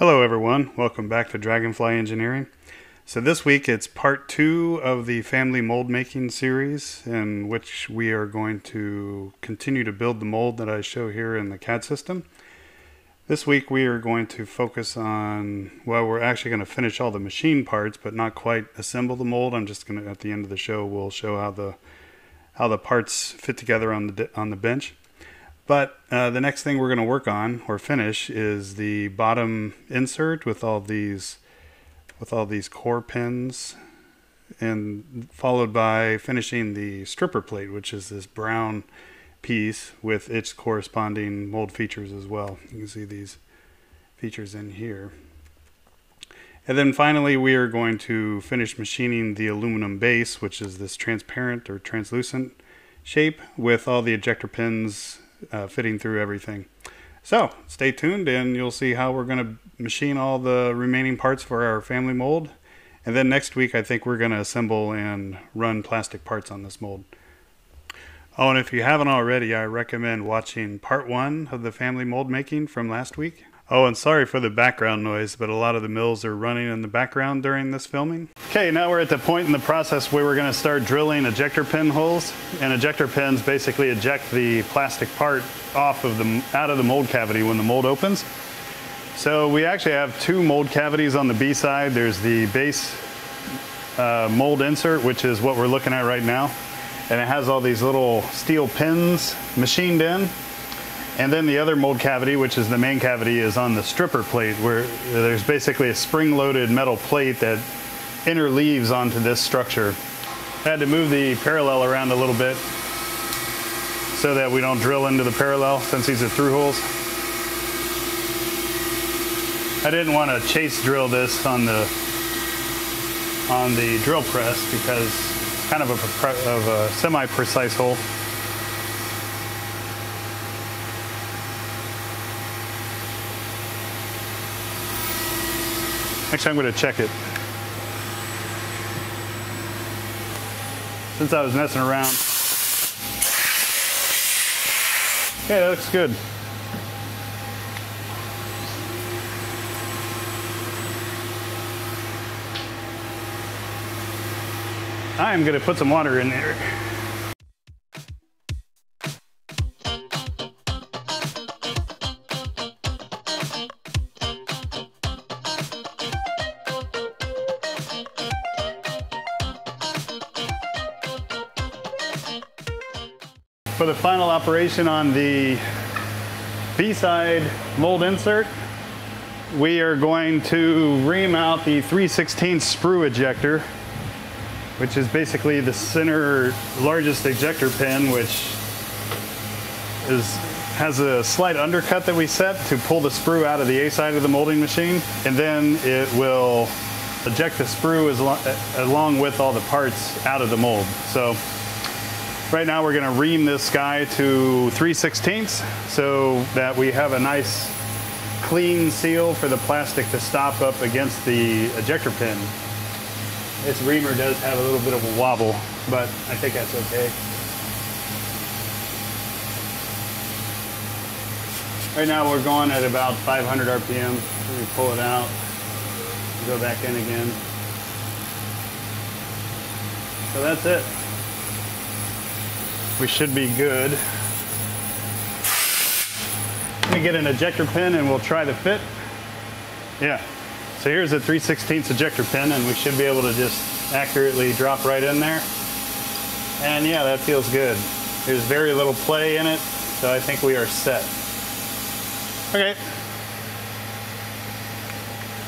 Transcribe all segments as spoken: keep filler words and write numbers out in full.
Hello everyone, welcome back to Dragonfly Engineering. So this week it's part two of the family mold making series in which we are going to continue to build the mold that I show here in the C A D system. This week we are going to focus on, well, we're actually going to finish all the machine parts but not quite assemble the mold. I'm just going to, at the end of the show, we'll show how the how the parts fit together on the on the bench. But uh, the next thing we're going to work on or finish is the bottom insert with all these with all these core pins, and followed by finishing the stripper plate, which is this brown piece with its corresponding mold features as well. You can see these features in here. And then finally we are going to finish machining the aluminum base, which is this transparent or translucent shape with all the ejector pins Uh, fitting through everything. So stay tuned and you'll see how we're going to machine all the remaining parts for our family mold, and then next week I think we're going to assemble and run plastic parts on this mold. Oh, and if you haven't already, I recommend watching part one of the family mold making from last week. Oh, and sorry for the background noise, but a lot of the mills are running in the background during this filming. Okay, now we're at the point in the process where we're gonna start drilling ejector pin holes, and ejector pins basically eject the plastic part off of the, out of the mold cavity when the mold opens. So we actually have two mold cavities on the B side. There's the base uh, mold insert, which is what we're looking at right now. And it has all these little steel pins machined in. And then the other mold cavity, which is the main cavity, is on the stripper plate, where there's basically a spring-loaded metal plate that interleaves onto this structure. I had to move the parallel around a little bit so that we don't drill into the parallel, since these are through holes. I didn't want to chase drill this on the on the drill press because it's kind of a, of a semi-precise hole. Actually, I'm going to check it. Since I was messing around. Okay, that looks good. I am going to put some water in there. For the final operation on the B-side mold insert, we are going to remount the three sixteenths sprue ejector, which is basically the center largest ejector pin, which is has a slight undercut that we set to pull the sprue out of the A-side of the molding machine, and then it will eject the sprue as lo along with all the parts out of the mold. So right now we're gonna ream this guy to three sixteenths so that we have a nice clean seal for the plastic to stop up against the ejector pin. This reamer does have a little bit of a wobble, but I think that's okay. Right now we're going at about five hundred R P M. Let me pull it out, go back in again. So that's it. We should be good. Let me get an ejector pin and we'll try the fit. Yeah, so here's a three sixteenths ejector pin, and we should be able to just accurately drop right in there. And yeah, that feels good. There's very little play in it, so I think we are set. Okay.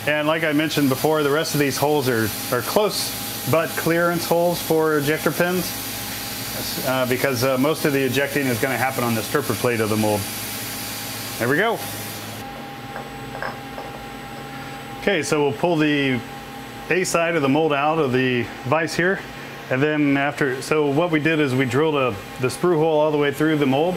And like I mentioned before, the rest of these holes are, are close but clearance holes for ejector pins. Uh, because uh, most of the ejecting is going to happen on the stripper plate of the mold. There we go. Okay, so we'll pull the A side of the mold out of the vise here, and then after, so what we did is we drilled a, the sprue hole all the way through the mold.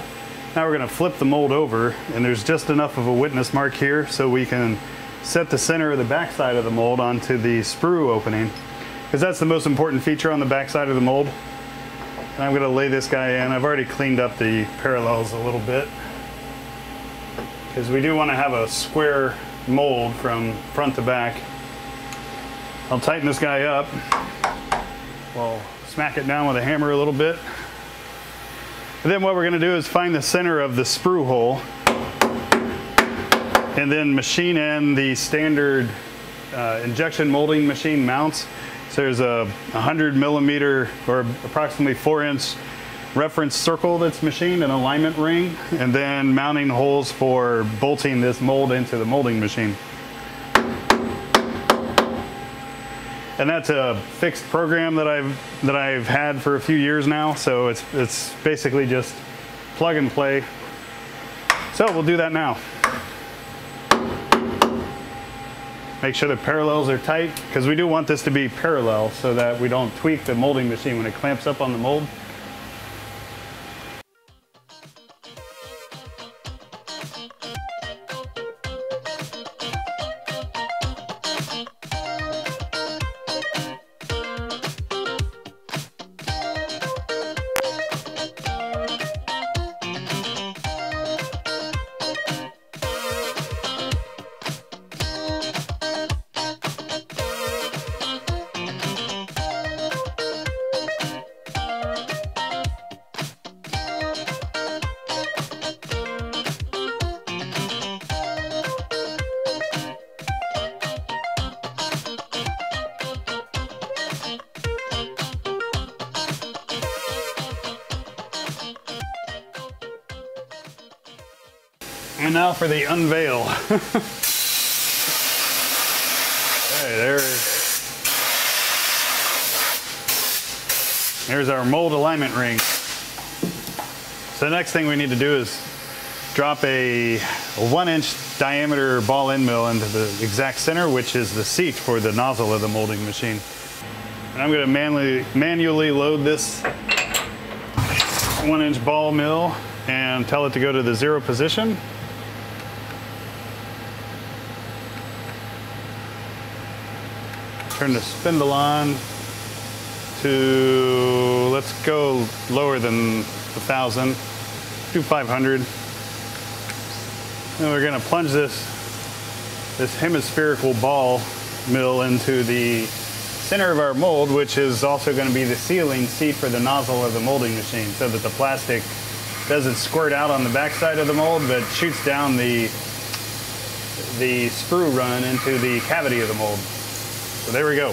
Now we're going to flip the mold over, and there's just enough of a witness mark here so we can set the center of the back side of the mold onto the sprue opening, because that's the most important feature on the back side of the mold. And I'm gonna lay this guy in. I've already cleaned up the parallels a little bit because we do want to have a square mold from front to back. I'll tighten this guy up. We'll smack it down with a hammer a little bit. And then what we're going to do is find the center of the sprue hole and then machine in the standard uh, injection molding machine mounts. So there's a one hundred millimeter or approximately four inch reference circle that's machined, an alignment ring, and then mounting holes for bolting this mold into the molding machine. And that's a fixed program that I've that I've had for a few years now, so it's it's basically just plug and play. So we'll do that now. Make sure the parallels are tight, because we do want this to be parallel so that we don't tweak the molding machine when it clamps up on the mold. And now for the unveil. Okay, there, there's our mold alignment ring. So the next thing we need to do is drop a, a one inch diameter ball end mill into the exact center, which is the seat for the nozzle of the molding machine. And I'm gonna manually, manually load this one inch ball mill and tell it to go to the zero position. Turn the spindle on to, let's go lower than one thousand, do five hundred. And we're gonna plunge this, this hemispherical ball mill into the center of our mold, which is also gonna be the sealing seat for the nozzle of the molding machine, so that the plastic doesn't squirt out on the backside of the mold, but shoots down the, the sprue run into the cavity of the mold. So there we go.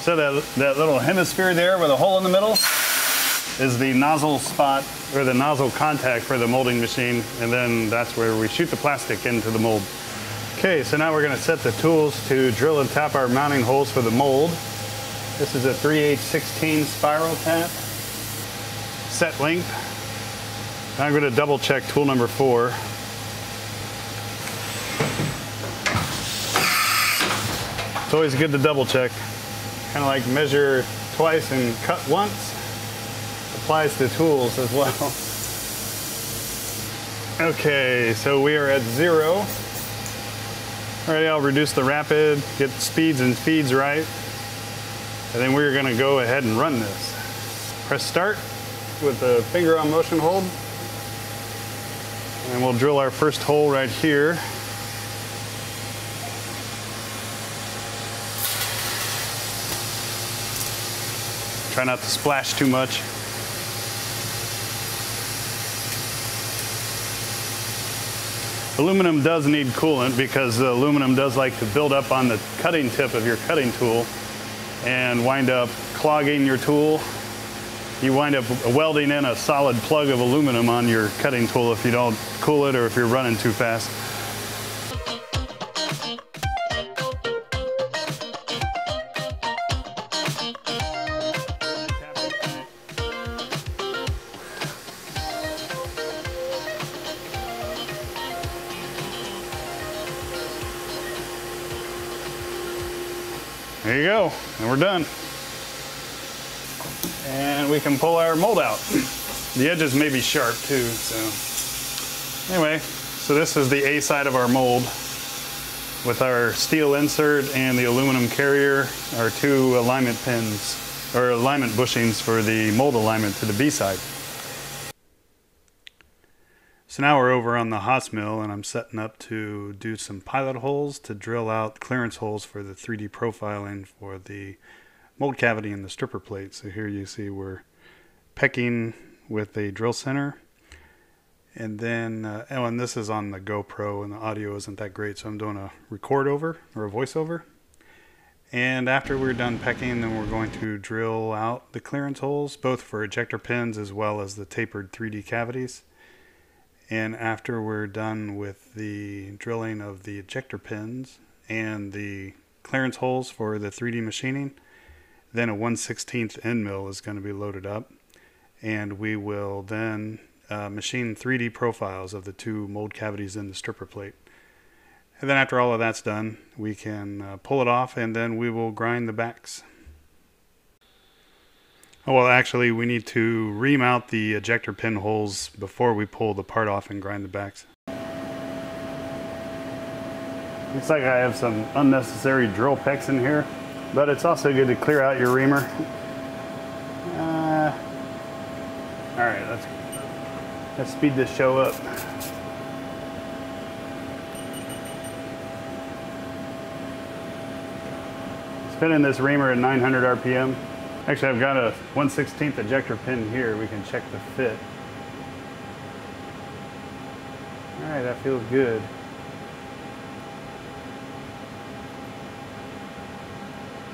So that, that little hemisphere there with a hole in the middle is the nozzle spot or the nozzle contact for the molding machine. And then that's where we shoot the plastic into the mold. Okay, so now we're gonna set the tools to drill and tap our mounting holes for the mold. This is a three eighths sixteenths spiral tap, set length. Now I'm gonna double check tool number four. It's always good to double check. Kind of like measure twice and cut once. Applies to tools as well. Okay, so we are at zero. Alrighty, I'll reduce the rapid, get speeds and feeds right. And then we're gonna go ahead and run this. Press start with the finger on motion hold. And we'll drill our first hole right here. Try not to splash too much. Aluminum does need coolant because the aluminum does like to build up on the cutting tip of your cutting tool and wind up clogging your tool. You wind up welding in a solid plug of aluminum on your cutting tool if you don't cool it or if you're running too fast. There you go, and we're done. And we can pull our mold out. The edges may be sharp too, so. Anyway, so this is the A side of our mold with our steel insert and the aluminum carrier, our two alignment pins, or alignment bushings for the mold alignment to the B side. So now we're over on the Haas Mill, and I'm setting up to do some pilot holes to drill out clearance holes for the three D profiling for the mold cavity and the stripper plate. So here you see we're pecking with a drill center. And then, uh, oh, and this is on the GoPro, and the audio isn't that great, so I'm doing a record over, or a voiceover. And after we're done pecking, then we're going to drill out the clearance holes, both for ejector pins as well as the tapered three D cavities. And after we're done with the drilling of the ejector pins and the clearance holes for the three D machining, then a one sixteenth end mill is going to be loaded up, and we will then Uh, machine three D profiles of the two mold cavities in the stripper plate. And then after all of that's done, we can uh, pull it off, and then we will grind the backs. Oh, well, actually we need to remount the ejector pin holes before we pull the part off and grind the backs. Looks like I have some unnecessary drill pecks in here, but it's also good to clear out your reamer. Uh, all right, that's good. Let's speed this show up. Spinning this reamer at nine hundred R P M. Actually, I've got a one sixteenth ejector pin here. We can check the fit. All right, that feels good.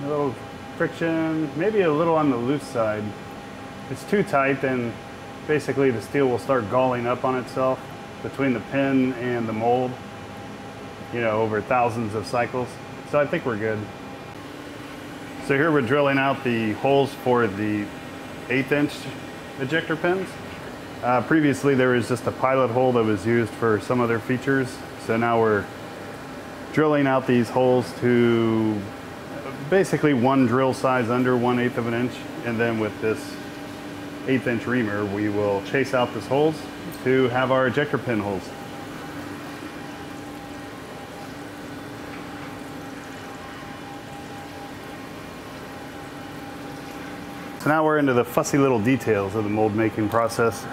A little friction, maybe a little on the loose side. If it's too tight, then basically the steel will start galling up on itself between the pin and the mold, you know, over thousands of cycles. So I think we're good. So here we're drilling out the holes for the eighth inch ejector pins. Uh, previously there was just a pilot hole that was used for some other features. So now we're drilling out these holes to basically one drill size under one eighth of an inch. And then with this eighth inch reamer, we will chase out these holes to have our ejector pin holes. So now we're into the fussy little details of the mold making process.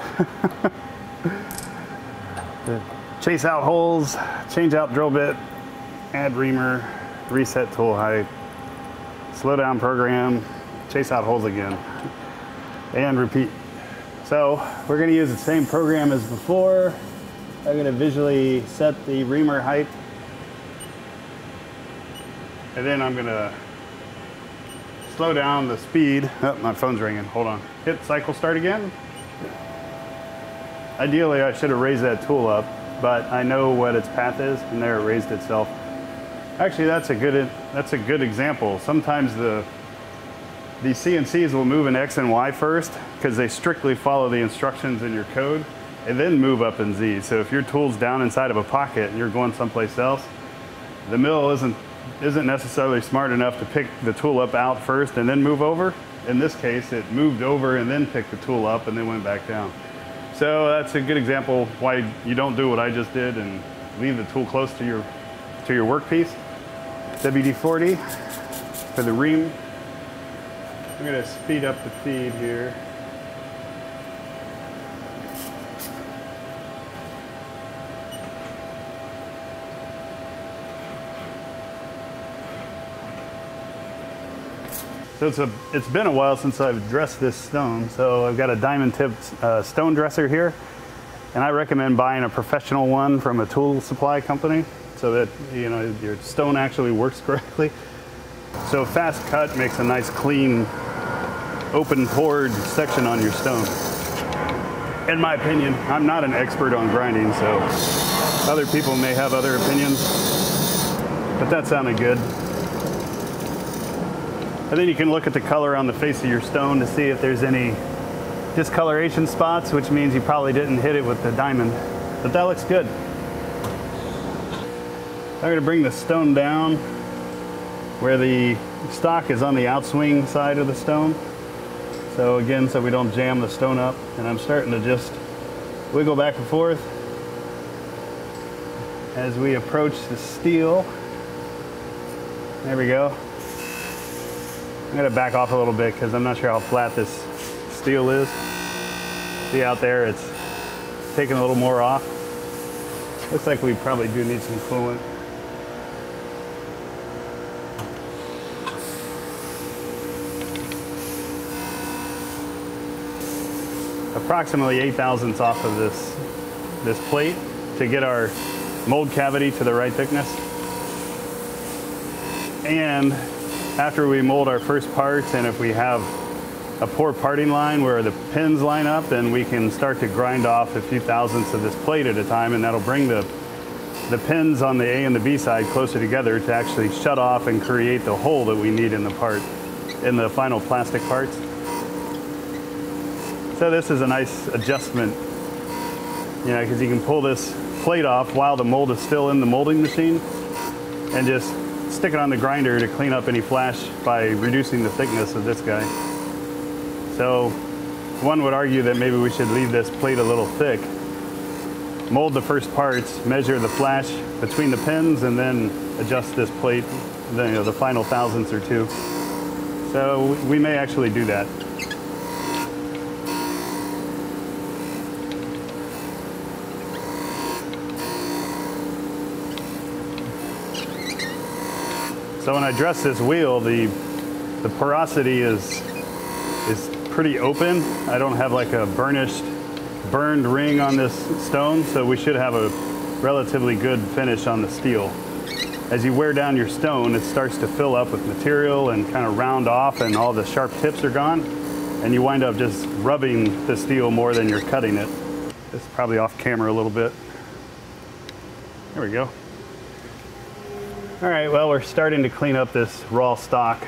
Chase out holes, change out drill bit, add reamer, reset tool height, slow down program, chase out holes again, and repeat. So we're going to use the same program as before. I'm going to visually set the reamer height, and then I'm going to slow down the speed. Oh, my phone's ringing, hold on. Hit cycle start again. Ideally I should have raised that tool up, but I know what its path is, and there it raised itself. Actually, that's a good that's a good example. Sometimes the The C N Cs will move in X and Y first because they strictly follow the instructions in your code, and then move up in Z. So if your tool's down inside of a pocket and you're going someplace else, the mill isn't, isn't necessarily smart enough to pick the tool up out first and then move over. In this case, it moved over and then picked the tool up and then went back down. So that's a good example why you don't do what I just did and leave the tool close to your, to your workpiece. W D forty for the ream. I'm going to speed up the feed here. So it's, a, it's been a while since I've dressed this stone, so I've got a diamond tipped uh, stone dresser here, and I recommend buying a professional one from a tool supply company so that, you know, your stone actually works correctly. So fast cut makes a nice clean open poured section on your stone. In my opinion, I'm not an expert on grinding, so other people may have other opinions, but that sounded good. And then you can look at the color on the face of your stone to see if there's any discoloration spots, which means you probably didn't hit it with the diamond, but that looks good. I'm going to bring the stone down where the stock is on the outswing side of the stone. So again, so we don't jam the stone up, and I'm starting to just wiggle back and forth as we approach the steel. There we go. I'm gonna back off a little bit because I'm not sure how flat this steel is. See out there, it's taking a little more off. Looks like we probably do need some coolant. Approximately eight thousandths off of this, this plate to get our mold cavity to the right thickness. And after we mold our first parts, and if we have a poor parting line where the pins line up, then we can start to grind off a few thousandths of this plate at a time, and that'll bring the, the pins on the A and the B side closer together to actually shut off and create the hole that we need in the part, in the final plastic parts. So this is a nice adjustment, you know, because you can pull this plate off while the mold is still in the molding machine and just stick it on the grinder to clean up any flash by reducing the thickness of this guy. So one would argue that maybe we should leave this plate a little thick, mold the first parts, measure the flash between the pins, and then adjust this plate, the, you know, the final thousandths or two. So we may actually do that. So when I dress this wheel, the, the porosity is, is pretty open. I don't have like a burnished, burned ring on this stone, so we should have a relatively good finish on the steel. As you wear down your stone, it starts to fill up with material and kind of round off, and all the sharp tips are gone, and you wind up just rubbing the steel more than you're cutting it. It's probably off camera a little bit. There we go. All right, well, we're starting to clean up this raw stock.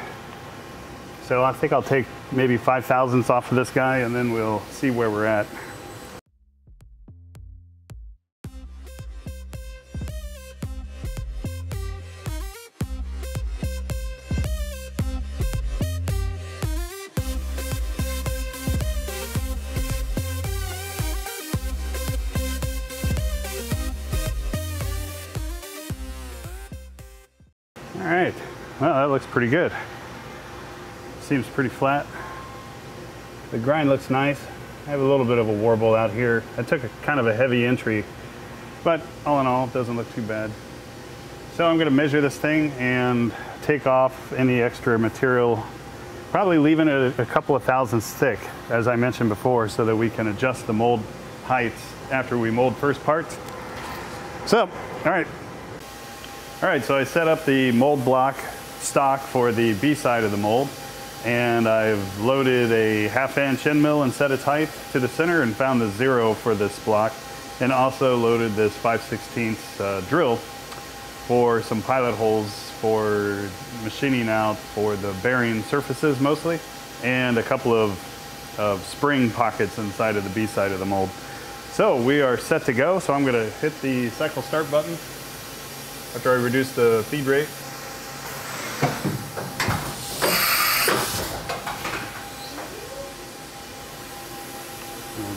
So I think I'll take maybe five thousandths off of this guy, and then we'll see where we're at. Looks pretty good. Seems pretty flat. The grind looks nice. I have a little bit of a warble out here. I took a kind of a heavy entry, but all in all, it doesn't look too bad. So I'm going to measure this thing and take off any extra material, probably leaving it a couple of thousandths thick, as I mentioned before, so that we can adjust the mold heights after we mold first parts. So, all right. All right, so I set up the mold block stock for the B side of the mold, and I've loaded a half inch end mill and set its height to the center and found the zero for this block, and also loaded this five sixteenths uh, drill for some pilot holes for machining out for the bearing surfaces mostly, and a couple of, of spring pockets inside of the B side of the mold. So we are set to go, so I'm going to hit the cycle start button after I reduce the feed rate.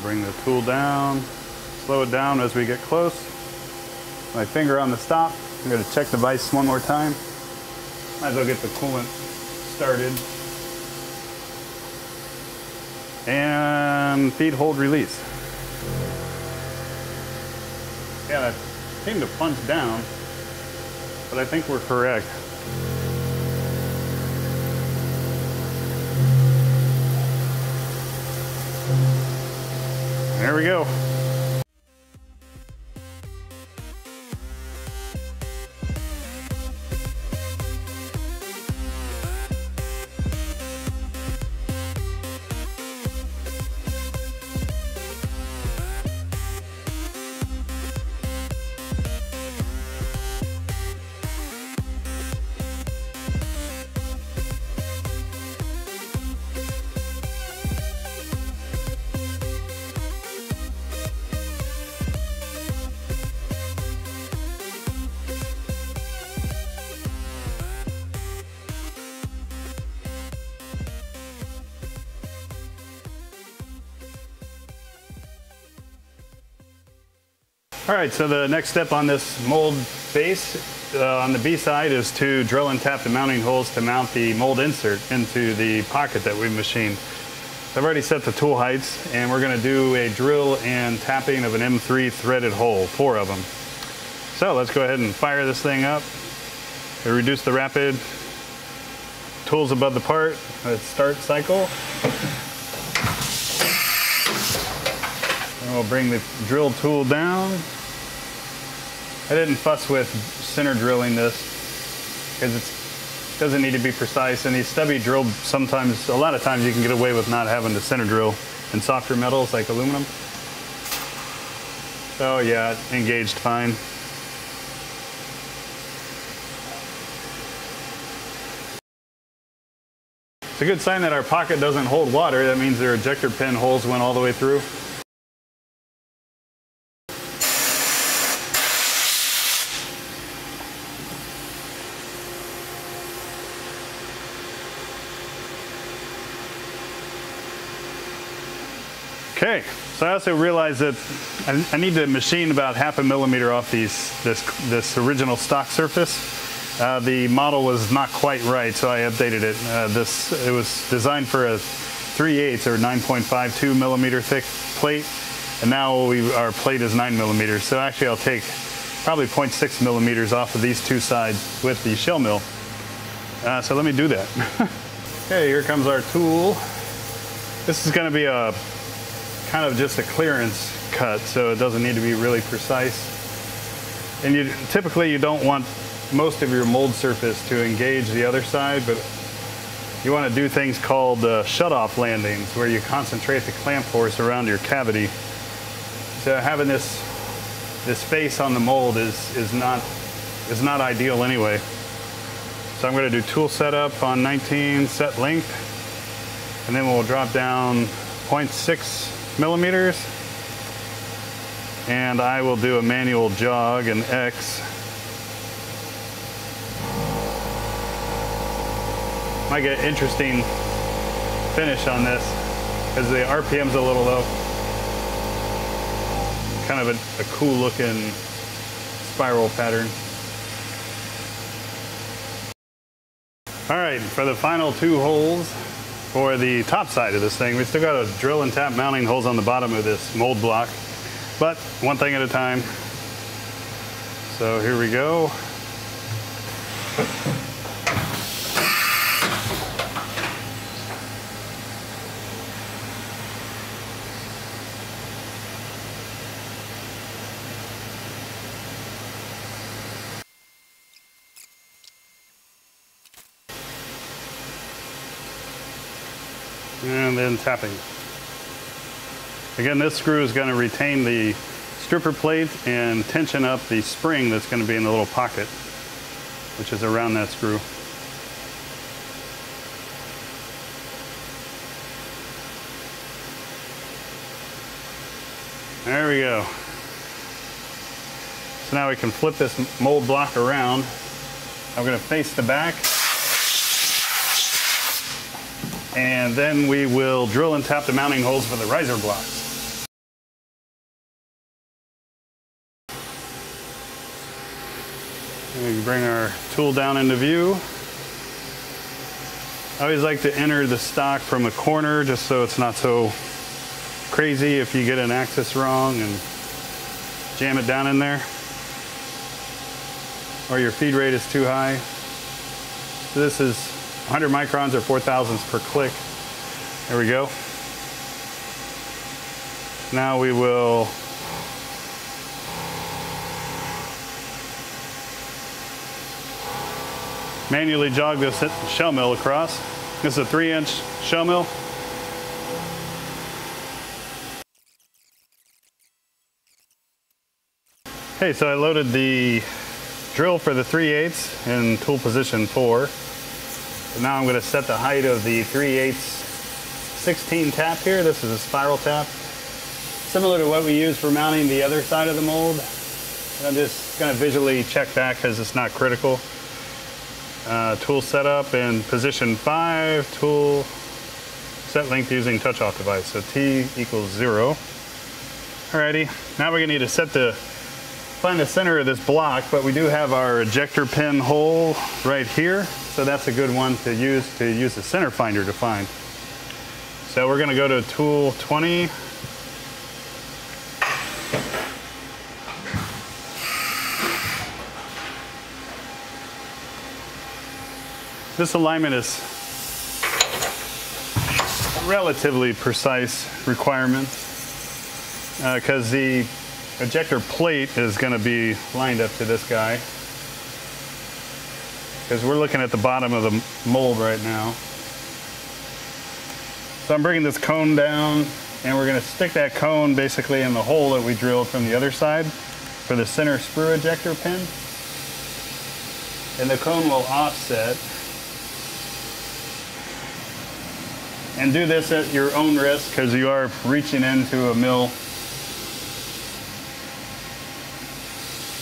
Bring the tool down, slow it down as we get close. My finger on the stop. I'm going to check the vise one more time. Might as well get the coolant started. And feed, hold, release. Yeah, that seemed to plunge down, but I think we're correct. There we go. All right, so the next step on this mold base uh, on the B side is to drill and tap the mounting holes to mount the mold insert into the pocket that we machined. I've already set the tool heights, and we're going to do a drill and tapping of an M three threaded hole, four of them. So let's go ahead and fire this thing up. We reduce the rapid, tools above the part, let's start cycle. And we'll bring the drill tool down. I didn't fuss with center drilling this because it's doesn't need to be precise, and these stubby drills sometimes, a lot of times you can get away with not having to center drill in softer metals like aluminum. So yeah, it engaged fine. It's a good sign that our pocket doesn't hold water. That means their ejector pin holes went all the way through. Okay, so I also realized that I, I need to machine about half a millimeter off these this this original stock surface. Uh, the model was not quite right, so I updated it. Uh, this it was designed for a three eighths or nine point five two millimeter thick plate, and now we, our plate is nine millimeters. So actually, I'll take probably zero point six millimeters off of these two sides with the shell mill. Uh, so let me do that. Okay, here comes our tool. This is going to be a kind of just a clearance cut, so it doesn't need to be really precise. And you typically you don't want most of your mold surface to engage the other side, but you want to do things called uh, shutoff landings, where you concentrate the clamp force around your cavity. So having this this face on the mold is is not is not ideal anyway. So I'm going to do tool setup on nineteen, set length, and then we'll drop down zero point six millimeters, and I will do a manual jog and X. Might get an interesting finish on this because the R P M's a little low. Kind of a, a cool looking spiral pattern. All right, for the final two holes, for the top side of this thing, we still got to drill and tap mounting holes on the bottom of this mold block, but one thing at a time. So here we go. And then tapping. Again, this screw is going to retain the stripper plate and tension up the spring that's going to be in the little pocket, which is around that screw. There we go. So now we can flip this mold block around. I'm going to face the back. And then we will drill and tap the mounting holes for the riser blocks. And we can bring our tool down into view. I always like to enter the stock from a corner just so it's not so crazy if you get an axis wrong and jam it down in there, or your feed rate is too high. So this is one hundred microns or four thousandths per click. There we go. Now we will manually jog this shell mill across. This is a three inch shell mill. Okay, so I loaded the drill for the three eighths in tool position four. Now I'm going to set the height of the three eighths sixteen tap here. This is a spiral tap, similar to what we use for mounting the other side of the mold. And I'm just going to visually check that because it's not critical. Uh, tool setup in position five, tool set length using touch-off device. So T equals zero. Alrighty, now we're going to need to set the find the center of this block, but we do have our ejector pin hole right here, so that's a good one to use to use the center finder to find. So we're gonna go to tool twenty. This alignment is relatively precise requirement because uh, the ejector plate is going to be lined up to this guy, because we're looking at the bottom of the mold right now. So I'm bringing this cone down, and we're going to stick that cone basically in the hole that we drilled from the other side for the center screw ejector pin, and the cone will offset. And do this at your own risk, because you are reaching into a mill.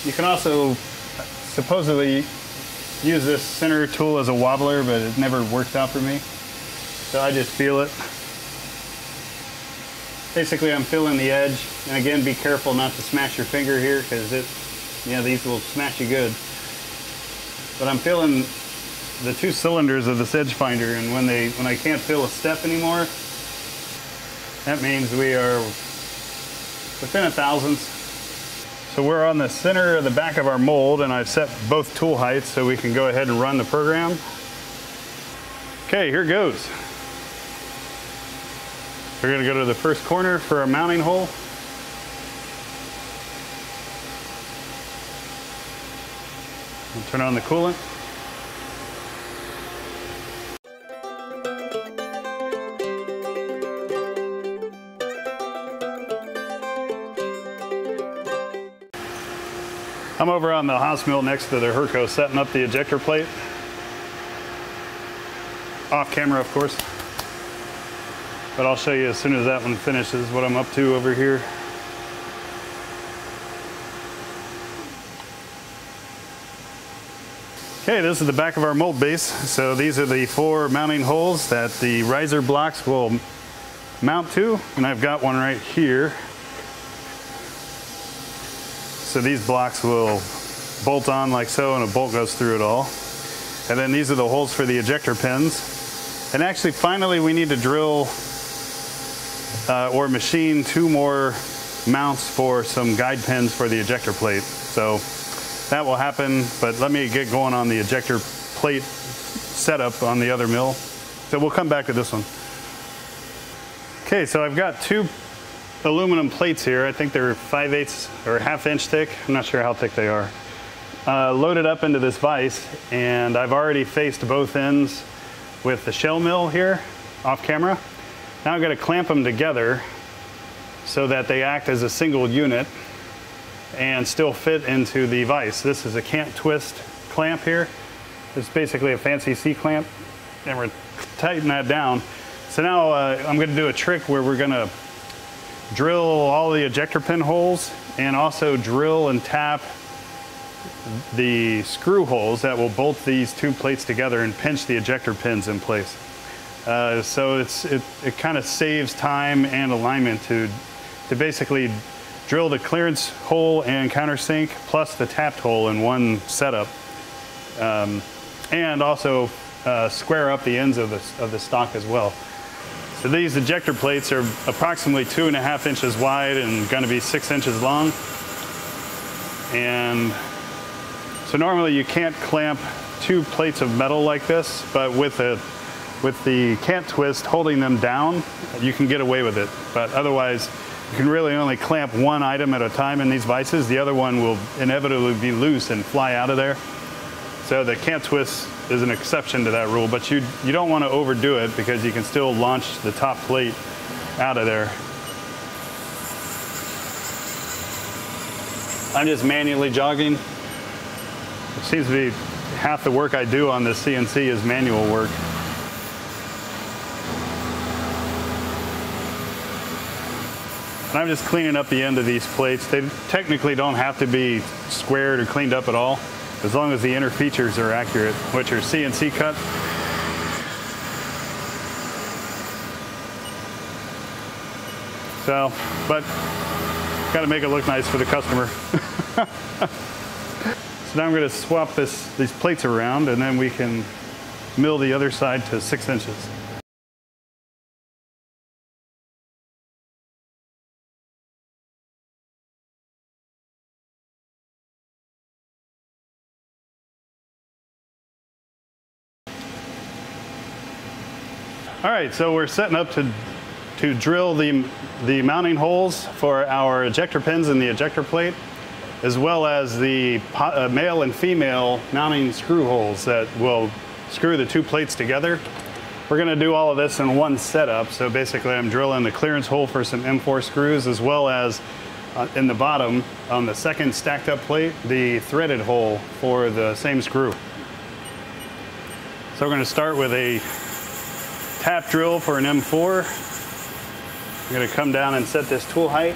You can also supposedly use this center tool as a wobbler, but it never worked out for me. So I just feel it. Basically, I'm feeling the edge. And again, be careful not to smash your finger here, because it, you know, these will smash you good. But I'm feeling the two cylinders of this edge finder, and when they when I can't feel a step anymore, that means we are within a thousandth. So we're on the center of the back of our mold, and I've set both tool heights so we can go ahead and run the program. Okay, here goes. We're gonna go to the first corner for our mounting hole. We'll turn on the coolant. I'm over on the Haas Mill next to the Hurco setting up the ejector plate. Off camera, of course. But I'll show you as soon as that one finishes what I'm up to over here. Okay, this is the back of our mold base. So these are the four mounting holes that the riser blocks will mount to. And I've got one right here. So these blocks will bolt on like so, and a bolt goes through it all. And then these are the holes for the ejector pins. And actually, finally, we need to drill uh, or machine two more mounts for some guide pins for the ejector plate. So that will happen, but let me get going on the ejector plate setup on the other mill. So we'll come back to this one. Okay, so I've got two aluminum plates here. I think they're five eighths or half inch thick. I'm not sure how thick they are. Uh, loaded up into this vise, and I've already faced both ends with the shell mill here off camera. Now I've got to clamp them together so that they act as a single unit and still fit into the vise. This is a can't twist clamp here. It's basically a fancy C-clamp, and we're tightening that down. So now uh, I'm going to do a trick where we're going to drill all the ejector pin holes, and also drill and tap the screw holes that will bolt these two plates together and pinch the ejector pins in place. Uh, so it's, it, it kind of saves time and alignment to, to basically drill the clearance hole and countersink plus the tapped hole in one setup. Um, and also uh, square up the ends of the, of the stock as well. So these ejector plates are approximately two and a half inches wide and going to be six inches long. And so normally you can't clamp two plates of metal like this, but with a with the can't twist holding them down, you can get away with it. But otherwise, you can really only clamp one item at a time in these vices. The other one will inevitably be loose and fly out of there. So the can't twist is an exception to that rule, but you, you don't want to overdo it, because you can still launch the top plate out of there. I'm just manually jogging. It seems to be half the work I do on this C N C is manual work. And I'm just cleaning up the end of these plates. They technically don't have to be squared or cleaned up at all, as long as the inner features are accurate, which are C N C cut. So, but gotta make it look nice for the customer. So now I'm gonna swap this, these plates around, and then we can mill the other side to six inches. All right, so we're setting up to to drill the the mounting holes for our ejector pins in the ejector plate, as well as the uh, male and female mounting screw holes that will screw the two plates together. We're gonna do all of this in one setup. So basically I'm drilling the clearance hole for some M four screws, as well as uh, in the bottom on the second stacked up plate, the threaded hole for the same screw. So we're gonna start with a tap drill for an M four. I'm gonna come down and set this tool height.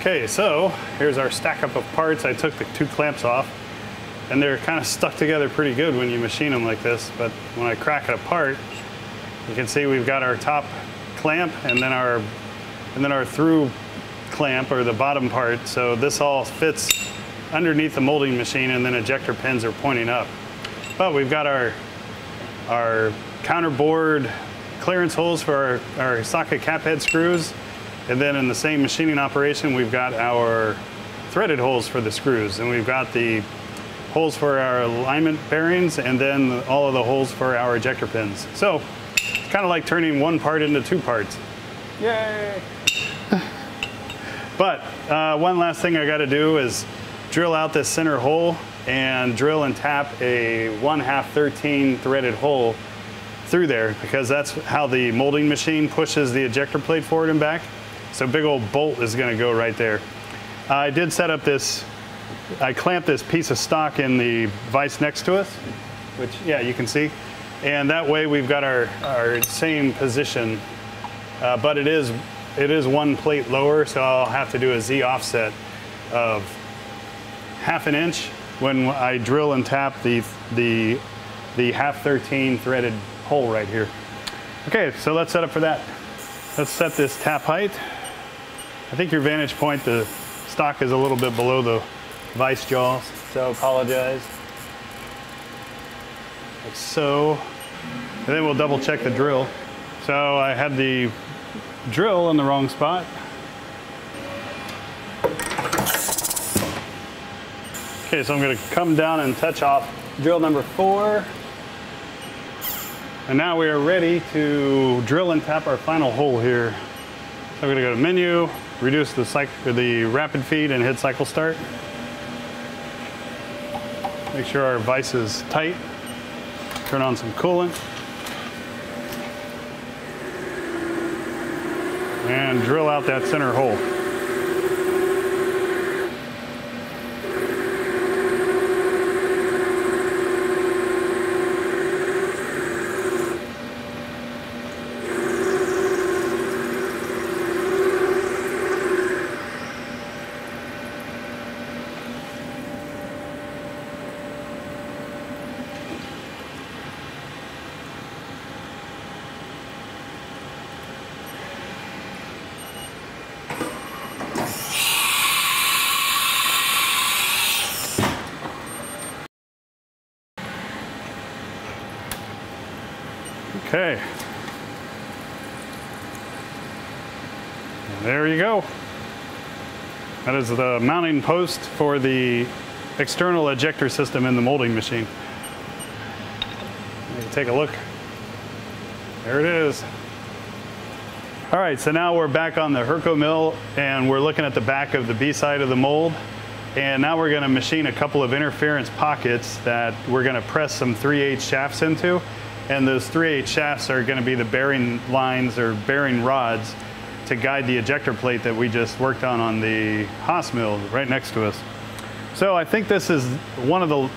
Okay, so here's our stack up of parts. I took the two clamps off, and they're kind of stuck together pretty good when you machine them like this, but when I crack it apart, you can see we've got our top clamp and then our and then our through clamp, or the bottom part. So this all fits underneath the molding machine, and then ejector pins are pointing up. But we've got our our counterboard clearance holes for our, our socket cap head screws. And then in the same machining operation, we've got our threaded holes for the screws, and we've got the holes for our alignment bearings, and then all of the holes for our ejector pins. So it's kind of like turning one part into two parts. Yay! But uh, one last thing I gotta do is drill out this center hole and drill and tap a one half thirteen threaded hole through there, because that's how the molding machine pushes the ejector plate forward and back. So big old bolt is going to go right there. Uh, I did set up this, I clamped this piece of stock in the vise next to us, which, yeah, you can see. And that way we've got our, our same position, uh, but it is, it is one plate lower, so I'll have to do a Z offset of half an inch when I drill and tap the, the, the half thirteen threaded hole right here. Okay, so let's set up for that. Let's set this tap height. I think your vantage point, the stock is a little bit below the vise jaws, so apologize. Like so. And then we'll double check the drill. So I had the drill in the wrong spot. Okay, so I'm gonna come down and touch off drill number four. And now we are ready to drill and tap our final hole here. So we're gonna go to menu, reduce the, cycle, the rapid feed, and hit cycle start. Make sure our vise is tight. Turn on some coolant. And drill out that center hole. Okay. And there you go. That is the mounting post for the external ejector system in the molding machine. Take a look. There it is. All right, so now we're back on the Hurco mill, and we're looking at the back of the B side of the mold. And now we're gonna machine a couple of interference pockets that we're gonna press some three eighths shafts into. And those three eighths shafts are going to be the bearing lines or bearing rods to guide the ejector plate that we just worked on on the Haas mill right next to us. So I think this is one of the,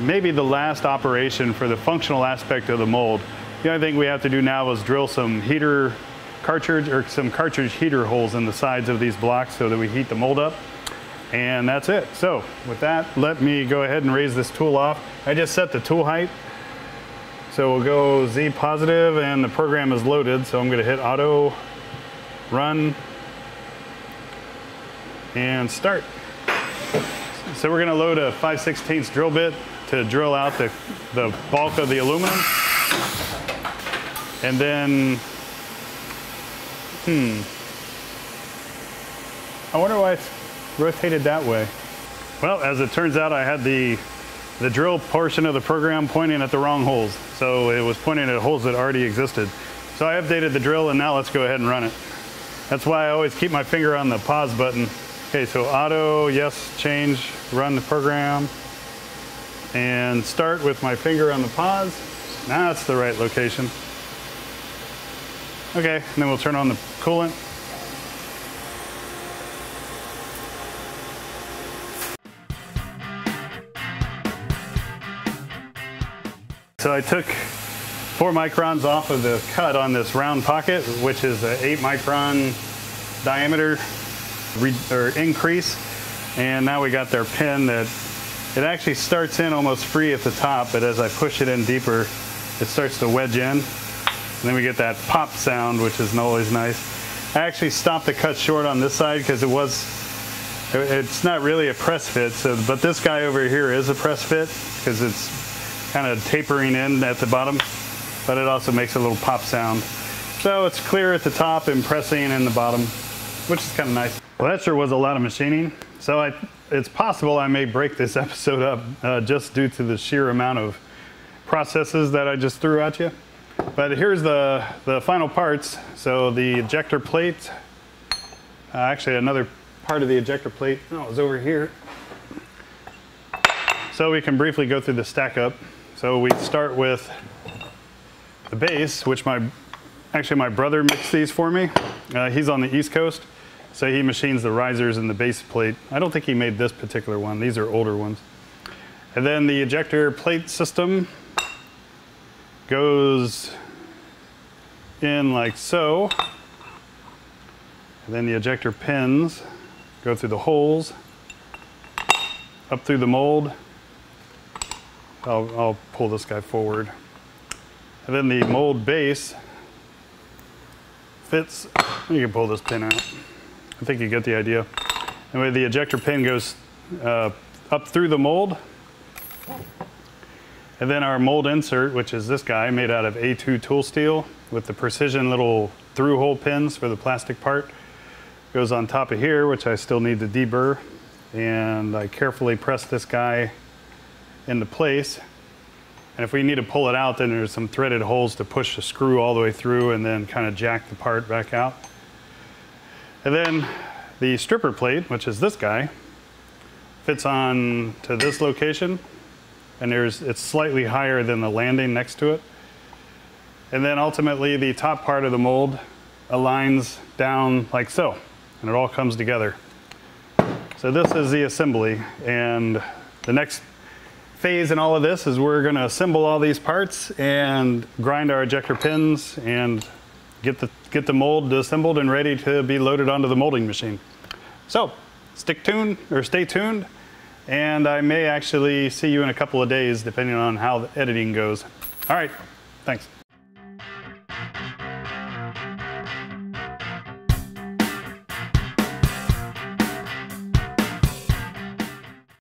maybe the last operation for the functional aspect of the mold. The only thing we have to do now is drill some heater cartridge or some cartridge heater holes in the sides of these blocks so that we heat the mold up. And that's it. So with that, let me go ahead and raise this tool off. I just set the tool height. So we'll go Z positive and the program is loaded. So I'm going to hit auto, run, and start. So we're going to load a five sixteenths drill bit to drill out the, the bulk of the aluminum. And then, hmm, I wonder why it's rotated that way. Well, as it turns out, I had the, the drill portion of the program pointing at the wrong holes. So it was pointing at holes that already existed. So I updated the drill and now let's go ahead and run it. That's why I always keep my finger on the pause button. Okay, so auto, yes, change, run the program, and start with my finger on the pause. Now that's the right location. Okay, and then we'll turn on the coolant. So I took four microns off of the cut on this round pocket, which is an eight micron diameter re or increase. And now we got their pin that it actually starts in almost free at the top, but as I push it in deeper, it starts to wedge in. And then we get that pop sound, which is always nice. I actually stopped the cut short on this side because it was, it's not really a press fit. So, but this guy over here is a press fit because it's kind of tapering in at the bottom, but it also makes a little pop sound. So it's clear at the top and pressing in the bottom, which is kind of nice. Well, that sure was a lot of machining. So I, it's possible I may break this episode up uh, just due to the sheer amount of processes that I just threw at you. But here's the, the final parts. So the ejector plate, uh, actually another part of the ejector plate, oh, it was over here. So we can briefly go through the stack up. So we start with the base, which my, actually my brother mixed these for me. Uh, he's on the East Coast, so he machines the risers and the base plate. I don't think he made this particular one. These are older ones. And then the ejector plate system goes in like so. And then the ejector pins go through the holes, up through the mold. I'll, I'll pull this guy forward. And then the mold base fits. You can pull this pin out. I think you get the idea. Anyway, the ejector pin goes uh, up through the mold. And then our mold insert, which is this guy, made out of A two tool steel with the precision little through hole pins for the plastic part, goes on top of here, which I still need to deburr. And I carefully press this guy into place. And if we need to pull it out, then there's some threaded holes to push the screw all the way through and then kind of jack the part back out. And then the stripper plate, which is this guy, fits on to this location. And there's, it's slightly higher than the landing next to it. And then ultimately the top part of the mold aligns down like so. And it all comes together. So this is the assembly. And the next phase in all of this is we're going to assemble all these parts and grind our ejector pins and get the get the mold assembled and ready to be loaded onto the molding machine. So stick tuned or stay tuned, and I may actually see you in a couple of days depending on how the editing goes. All right, thanks.